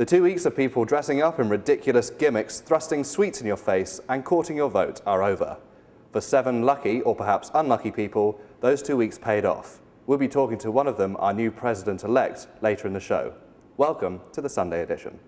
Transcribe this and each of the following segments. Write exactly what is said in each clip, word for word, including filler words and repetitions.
The two weeks of people dressing up in ridiculous gimmicks, thrusting sweets in your face and courting your vote are over. For seven lucky, or perhaps unlucky people, those two weeks paid off. We'll be talking to one of them, our new president-elect, later in the show. Welcome to the Sunday edition.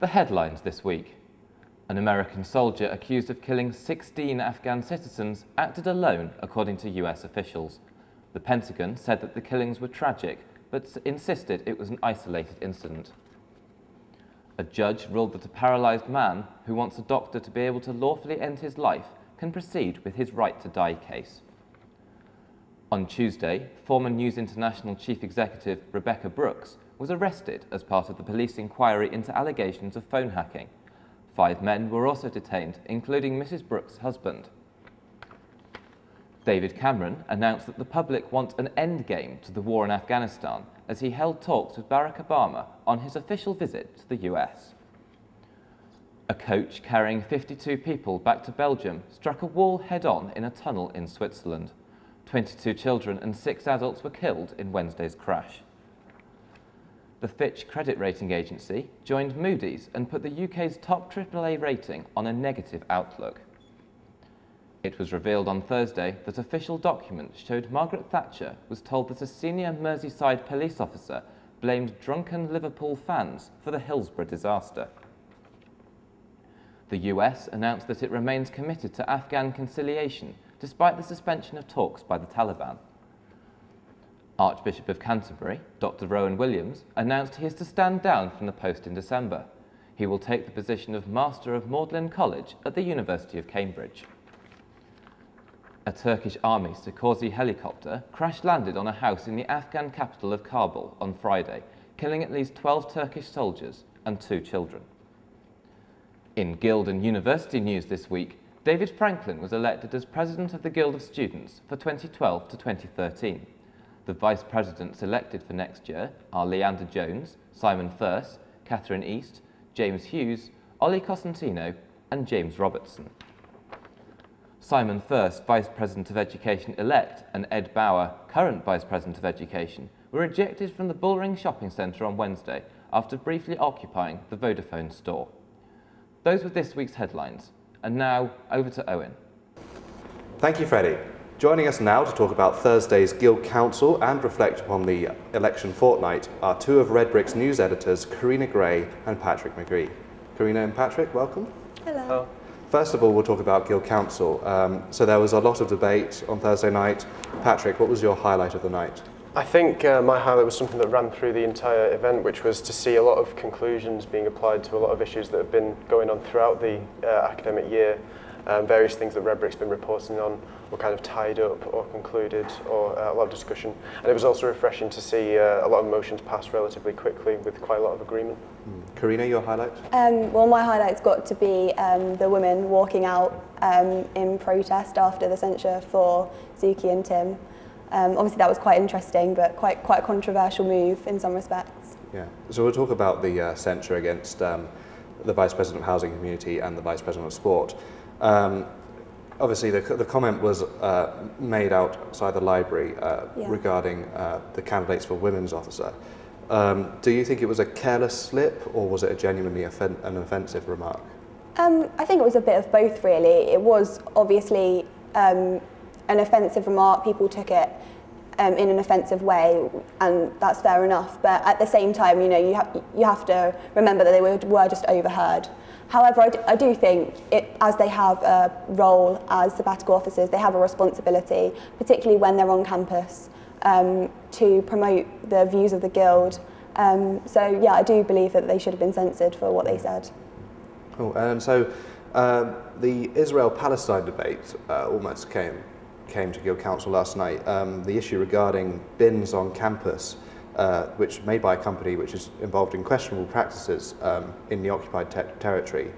The headlines this week. An American soldier accused of killing sixteen Afghan citizens acted alone, according to U S officials. The Pentagon said that the killings were tragic, but insisted it was an isolated incident. A judge ruled that a paralysed man who wants a doctor to be able to lawfully end his life can proceed with his right to die case. On Tuesday, former News International Chief Executive Rebecca Brooks was arrested as part of the police inquiry into allegations of phone hacking. Five men were also detained, including Missus Brooks' husband. David Cameron announced that the public want an end game to the war in Afghanistan as he held talks with Barack Obama on his official visit to the U S. A coach carrying fifty-two people back to Belgium struck a wall head-on in a tunnel in Switzerland. twenty-two children and six adults were killed in Wednesday's crash. The Fitch credit rating agency joined Moody's and put the U K's top triple A rating on a negative outlook. It was revealed on Thursday that official documents showed Margaret Thatcher was told that a senior Merseyside police officer blamed drunken Liverpool fans for the Hillsborough disaster. The U S announced that it remains committed to Afghan conciliation despite the suspension of talks by the Taliban. Archbishop of Canterbury, Doctor Rowan Williams, announced he is to stand down from the post in December. He will take the position of Master of Magdalen College at the University of Cambridge. A Turkish Army Sukhoi helicopter crash-landed on a house in the Afghan capital of Kabul on Friday, killing at least twelve Turkish soldiers and two children. In Guild and University news this week, David Franklin was elected as President of the Guild of Students for twenty twelve to twenty thirteen. The Vice Presidents elected for next year are Leander Jones, Simon Thurse, Catherine East, James Hughes, Ollie Costantino and James Robertson. Simon Thurse, Vice President of Education-elect, and Ed Bower, current Vice President of Education, were ejected from the Bullring Shopping Centre on Wednesday after briefly occupying the Vodafone store. Those were this week's headlines, and now over to Owen. Thank you, Freddie. Joining us now to talk about Thursday's Guild Council and reflect upon the election fortnight are two of Redbrick's news editors, Kerrina Gray and Patrick McGhee. Kerrina and Patrick, welcome. Hello. Hello. First of all, we'll talk about Guild Council. Um, so there was a lot of debate on Thursday night. Patrick, what was your highlight of the night? I think uh, my highlight was something that ran through the entire event, which was to see a lot of conclusions being applied to a lot of issues that have been going on throughout the uh, academic year. Um, various things that Redbrick's been reporting on were kind of tied up or concluded, or uh, a lot of discussion. And it was also refreshing to see uh, a lot of motions pass relatively quickly with quite a lot of agreement. Mm. Kerrina, your highlight? Um, well, my highlight's got to be um, the women walking out um, in protest after the censure for Zuki and Tim. Um, obviously, that was quite interesting, but quite, quite a controversial move in some respects. Yeah, so we'll talk about the uh, censure against um, the Vice President of Housing Community and the Vice President of Sport. Um, obviously, the, the comment was uh, made outside the library uh, yeah. regarding uh, the candidates for women's officer. Um, do you think it was a careless slip, or was it a genuinely offen an offensive remark? Um, I think it was a bit of both, really. It was obviously um, an offensive remark. People took it um, in an offensive way, and that's fair enough. But at the same time, you know, you, ha you have to remember that they were, were just overheard. However, I do, I do think, it, as they have a role as sabbatical officers, they have a responsibility, particularly when they're on campus, um, to promote the views of the Guild. Um, so, yeah, I do believe that they should have been censored for what they said. Cool. And so uh, the Israel-Palestine debate uh, almost came, came to Guild Council last night. Um, the issue regarding bins on campus uh, which was made by a company which is involved in questionable practices um, in the occupied te territory.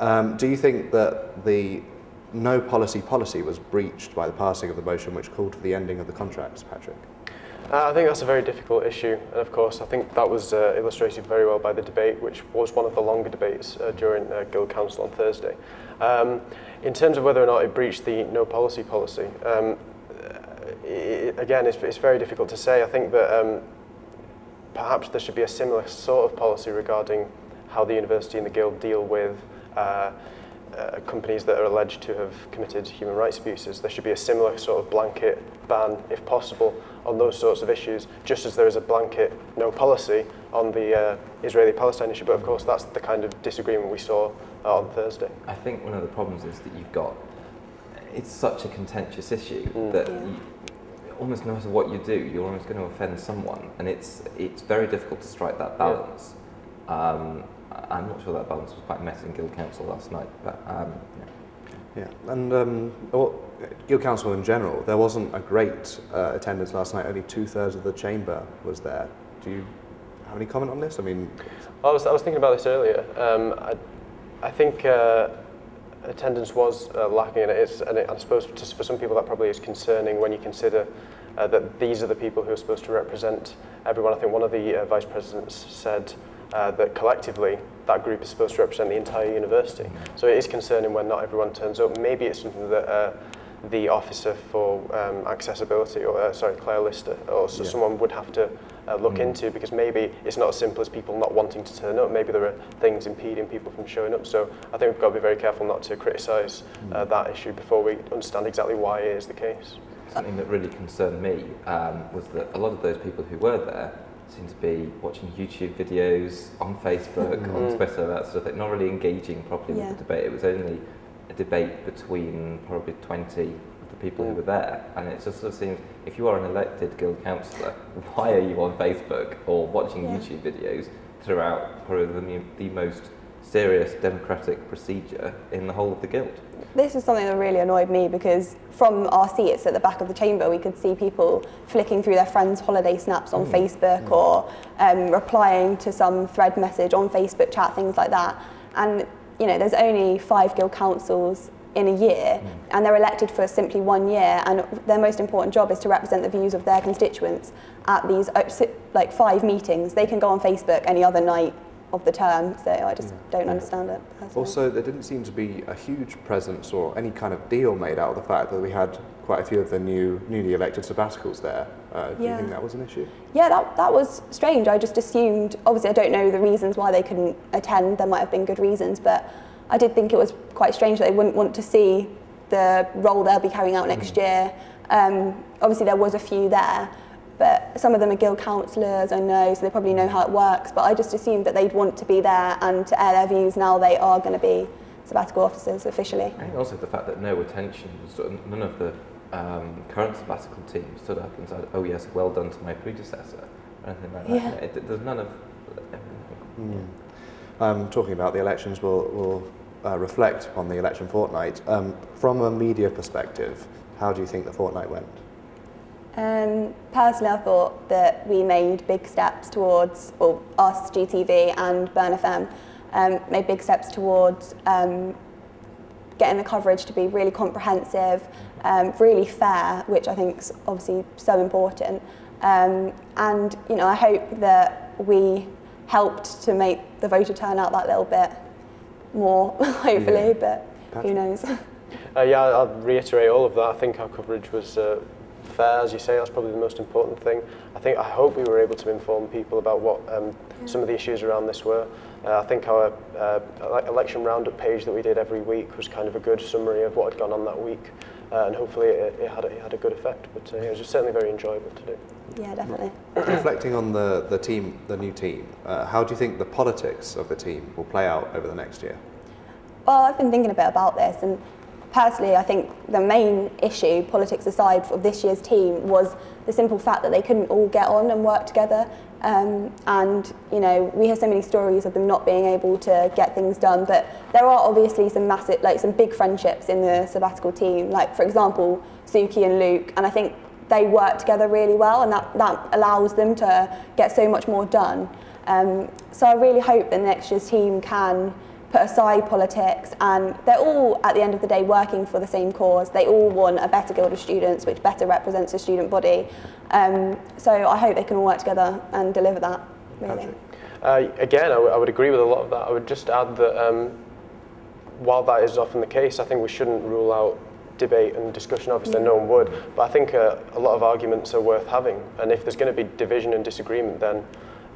Um, do you think that the no policy policy was breached by the passing of the motion which called for the ending of the contracts, Patrick? Uh, I think that's a very difficult issue, and of course I think that was uh, illustrated very well by the debate, which was one of the longer debates uh, during uh, Guild Council on Thursday. Um, in terms of whether or not it breached the no policy policy, um, it, again it's, it's very difficult to say. I think that um, perhaps there should be a similar sort of policy regarding how the university and the Guild deal with uh, Uh, companies that are alleged to have committed human rights abuses. There should be a similar sort of blanket ban, if possible, on those sorts of issues, just as there is a blanket no policy on the uh, Israeli-Palestine issue. But of course, that's the kind of disagreement we saw uh, on Thursday. I think one of the problems is that you've got, it's such a contentious issue mm. that you, almost no matter what you do, you're almost going to offend someone. And it's, it's very difficult to strike that balance. Yeah. Um, I'm not sure that balance was quite met in Guild Council last night, but um, yeah. Yeah, and um, well, Guild Council in general, there wasn't a great uh, attendance last night. Only two thirds of the chamber was there. Do you have any comment on this? I mean, I was I was thinking about this earlier. Um, I I think uh, attendance was uh, lacking, and it is, and it, I suppose for some people that probably is concerning when you consider uh, that these are the people who are supposed to represent everyone. I think one of the uh, vice presidents said. Uh, that collectively that group is supposed to represent the entire university. So it is concerning when not everyone turns up. Maybe it's something that uh, the officer for um, accessibility, or uh, sorry, Claire Lister, or so yeah. someone would have to uh, look mm. into, because maybe it's not as simple as people not wanting to turn up. Maybe there are things impeding people from showing up. So I think we've got to be very careful not to criticise uh, that issue before we understand exactly why it is the case. Something that really concerned me um, was that a lot of those people who were there seem to be watching YouTube videos, on Facebook, mm-hmm. on Twitter, that sort of thing, not really engaging properly yeah. with the debate. It was only a debate between probably twenty of the people mm. who were there, and it just sort of seems, if you are an elected Guild councillor, why are you on Facebook or watching yeah. YouTube videos throughout probably the, the most serious democratic procedure in the whole of the Guild? This was something that really annoyed me, because from our seats at the back of the chamber we could see people flicking through their friends' holiday snaps on mm. Facebook mm. or um, replying to some thread message on Facebook chat, things like that. And you know, there's only five Guild councils in a year mm. and they're elected for simply one year, and their most important job is to represent the views of their constituents at these like five meetings. They can go on Facebook any other night of the term, so I just yeah. don't understand it personally. Also, there didn't seem to be a huge presence or any kind of deal made out of the fact that we had quite a few of the new, newly elected sabbaticals there. Uh, do yeah. you think that was an issue? Yeah, that, that was strange. I just assumed, obviously I don't know the reasons why they couldn't attend, there might have been good reasons, but I did think it was quite strange that they wouldn't want to see the role they'll be carrying out next mm. year. Um, obviously there was a few there, but some of them are Guild councillors, I know, so they probably know how it works, but I just assumed that they'd want to be there and to air their views. Now they are going to be sabbatical officers officially. And also the fact that no attention, sort of none of the um, current sabbatical team stood up and said, oh yes, well done to my predecessor, or anything like yeah. that. It, there's none of everything. Mm. Um, talking about the elections, we'll, we'll uh, reflect on the election fortnight. Um, from a media perspective, how do you think the fortnight went? Um, personally, I thought that we made big steps towards, well, us, G T V and Burn F M, um, made big steps towards um, getting the coverage to be really comprehensive, um, really fair, which I think is obviously so important. Um, and, you know, I hope that we helped to make the voter turnout that little bit more, hopefully, yeah. but Patrick. Who knows. Uh, yeah, I'll reiterate all of that. I think our coverage was Uh, fair, as you say, that's probably the most important thing. I think I hope we were able to inform people about what um, yeah. some of the issues around this were. Uh, I think our uh, election roundup page that we did every week was kind of a good summary of what had gone on that week, uh, and hopefully it, it, had a, it had a good effect. But uh, it was just certainly very enjoyable to do. Yeah, definitely. Reflecting on the the team, the new team, uh, how do you think the politics of the team will play out over the next year? Well, I've been thinking a bit about this, and personally, I think the main issue, politics aside, of this year's team was the simple fact that they couldn't all get on and work together. Um, and, you know, we hear so many stories of them not being able to get things done, but there are obviously some massive, like some big friendships in the sabbatical team, like, for example, Zuki and Luke. And I think they work together really well, and that, that allows them to get so much more done. Um, so I really hope that next year's team can put aside politics, and they're all, at the end of the day, working for the same cause. They all want a better Guild of Students, which better represents the student body. Um, so I hope they can all work together and deliver that, really. Uh, again, I, I would agree with a lot of that. I would just add that um, while that is often the case, I think we shouldn't rule out debate and discussion. Obviously, mm. no one would, but I think uh, a lot of arguments are worth having. And if there's going to be division and disagreement, then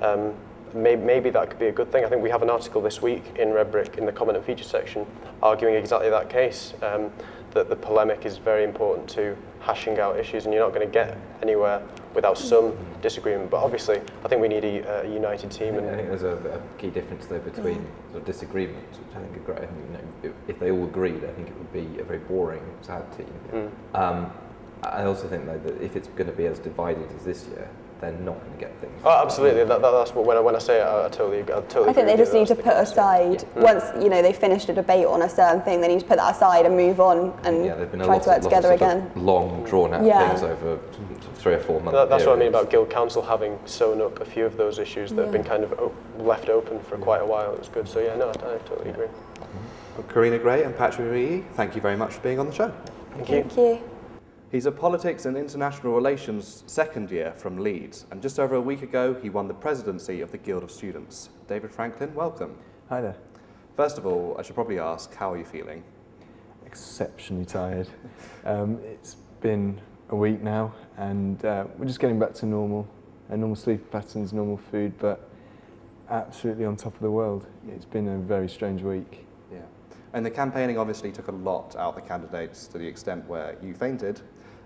um, maybe that could be a good thing. I think we have an article this week in Redbrick in the comment and feature section arguing exactly that case, um, that the polemic is very important to hashing out issues, and you're not going to get anywhere without some disagreement. But obviously, I think we need a, a united team. And I think there's a, a key difference, though, between sort of disagreements, which I think are great. I think, you know, if they all agreed, I think it would be a very boring, sad team. Yeah. Mm. Um, I also think, though, that if it's going to be as divided as this year, they're not going to get things. Oh, absolutely. That, that, that's what, when I when I say it, I, I totally, I totally. I think they just need to put aside, yeah. once you know they finished a debate on a certain thing, they need to put that aside and move on and yeah, been try lot, to work together again. Long drawn out yeah. things over three or four months. That, that's periods. What I mean about Guild Council having sewn up a few of those issues that yeah. have been kind of op left open for yeah. quite a while. It was good. So yeah, no, I, I totally yeah. agree. Well, Kerrina Gray and Patrick McGhee, thank you very much for being on the show. Thank, thank you. you. He's a Politics and International Relations second year from Leeds, and just over a week ago he won the presidency of the Guild of Students. David Franklin, welcome. Hi there. First of all, I should probably ask, how are you feeling? Exceptionally tired. Um, it's been a week now, and uh, we're just getting back to normal, uh, normal sleep patterns, normal food, but absolutely on top of the world. It's been a very strange week. Yeah. And the campaigning obviously took a lot out of the candidates to the extent where you fainted.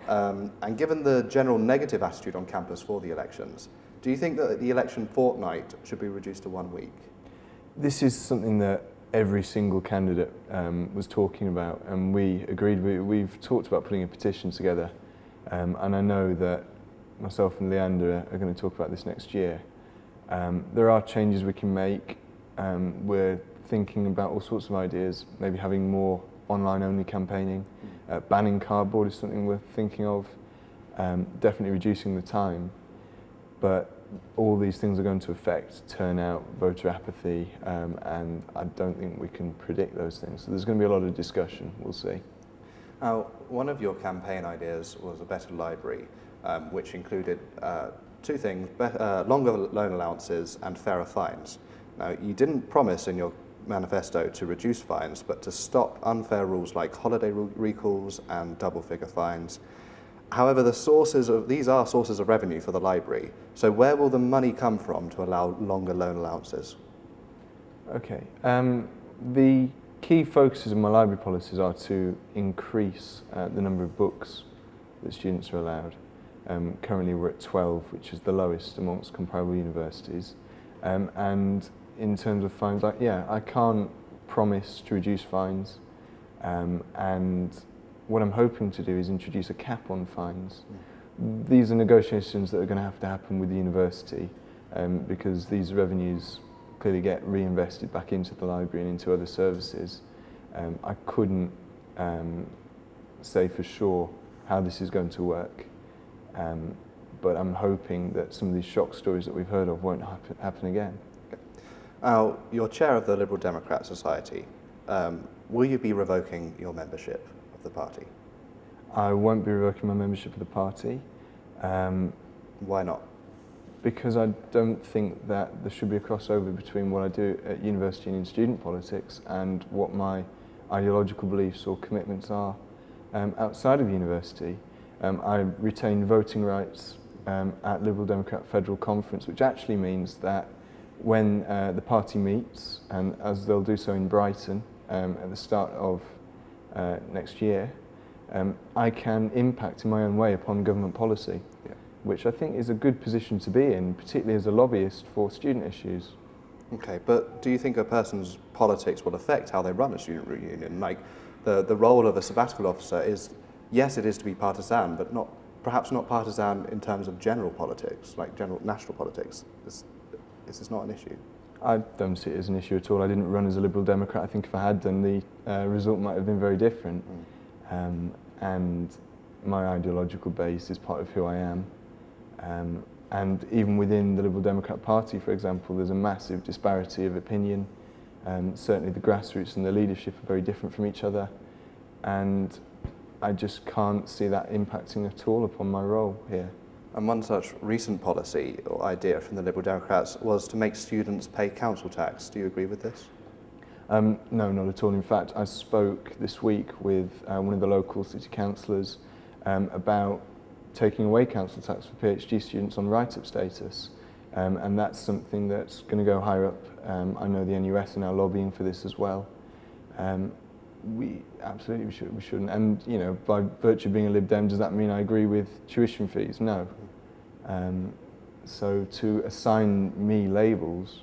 Um, and given the general negative attitude on campus for the elections, do you think that the election fortnight should be reduced to one week? This is something that every single candidate um, was talking about, and we agreed. We, we've talked about putting a petition together, um, and I know that myself and Leander are going to talk about this next year. Um, there are changes we can make. Um, we're thinking about all sorts of ideas, maybe having more online-only campaigning. Uh, banning cardboard is something we're thinking of, um, definitely reducing the time, but all these things are going to affect turnout, voter apathy, um, and I don't think we can predict those things. So there's going to be a lot of discussion, we'll see. Now, one of your campaign ideas was a better library, um, which included uh, two things, be uh, longer loan allowances and fairer fines. Now, you didn't promise in your manifesto to reduce fines, but to stop unfair rules like holiday recalls and double-figure fines. However, the sources of these are sources of revenue for the library. So where will the money come from to allow longer loan allowances? Okay. Um, the key focuses of my library policies are to increase uh, the number of books that students are allowed. Um, currently, we're at twelve, which is the lowest amongst comparable universities, um, and. In terms of fines, I, yeah, I can't promise to reduce fines, um, and what I'm hoping to do is introduce a cap on fines. Mm. These are negotiations that are going to have to happen with the university, um, because these revenues clearly get reinvested back into the library and into other services. Um, I couldn't um, say for sure how this is going to work, um, but I'm hoping that some of these shock stories that we've heard of won't happen, happen again. Now, you're chair of the Liberal Democrat Society. Um, will you be revoking your membership of the party? I won't be revoking my membership of the party. Um, Why not? Because I don't think that there should be a crossover between what I do at university and in student politics and what my ideological beliefs or commitments are um, outside of university. Um, I retain voting rights um, at Liberal Democrat Federal Conference, which actually means that when uh, the party meets, and as they'll do so in Brighton um, at the start of uh, next year, um, I can impact in my own way upon government policy, yeah. which I think is a good position to be in, particularly as a lobbyist for student issues. Okay, but do you think a person's politics will affect how they run a student union? Like, the, the role of a sabbatical officer is, yes, it is to be partisan, but not perhaps not partisan in terms of general politics, like general national politics. It's, It's not an issue. I don't see it as an issue at all. I didn't run as a Liberal Democrat. I think if I had done, the uh, result might have been very different. Mm. Um, and my ideological base is part of who I am. Um, and even within the Liberal Democrat Party, for example, there's a massive disparity of opinion. Um, certainly the grassroots and the leadership are very different from each other, and I just can't see that impacting at all upon my role here. And one such recent policy or idea from the Liberal Democrats was to make students pay council tax. Do you agree with this? Um, no, not at all. In fact, I spoke this week with uh, one of the local city councillors um, about taking away council tax for PhD students on write-up status, um, and that's something that's going to go higher up. Um, I know the N U S are now lobbying for this as well. Um, we absolutely we, should, we shouldn't. And you know, by virtue of being a Lib Dem, does that mean I agree with tuition fees? No. Um, so to assign me labels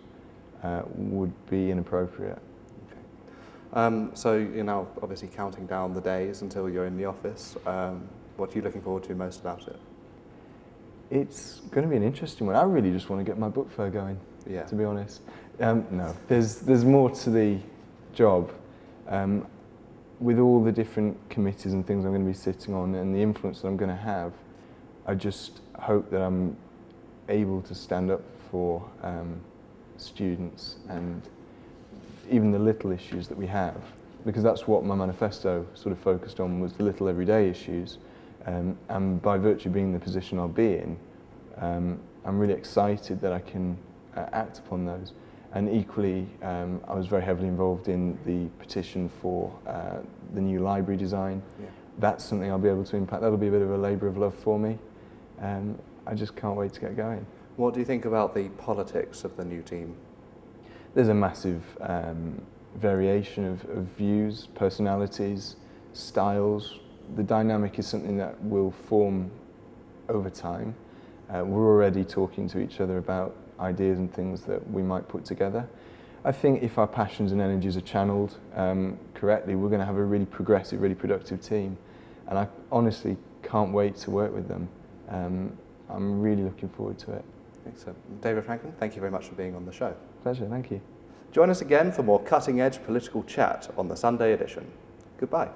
uh, would be inappropriate. Okay. Um, so you're now obviously counting down the days until you're in the office. Um, what are you looking forward to most about it? It's going to be an interesting one. I really just want to get my book fair going. Yeah. To be honest, um, no. There's there's more to the job. Um, with all the different committees and things I'm going to be sitting on and the influence that I'm going to have, I just hope that I'm able to stand up for um, students and even the little issues that we have, because that's what my manifesto sort of focused on, was the little everyday issues, um, and by virtue of being the position I'll be in, um, I'm really excited that I can uh, act upon those. And equally, um, I was very heavily involved in the petition for uh, the new library design. Yeah. That's something I'll be able to impact. That'll be a bit of a labour of love for me. Um, I just can't wait to get going. What do you think about the politics of the new team? There's a massive um, variation of, of views, personalities, styles. The dynamic is something that will form over time. Uh, we're already talking to each other about ideas and things that we might put together. I think if our passions and energies are channeled um, correctly, we're going to have a really progressive, really productive team, and I honestly can't wait to work with them. Um, I'm really looking forward to it. Excellent. David Franklin, thank you very much for being on the show. Pleasure, thank you. Join us again for more cutting-edge political chat on the Sunday edition. Goodbye.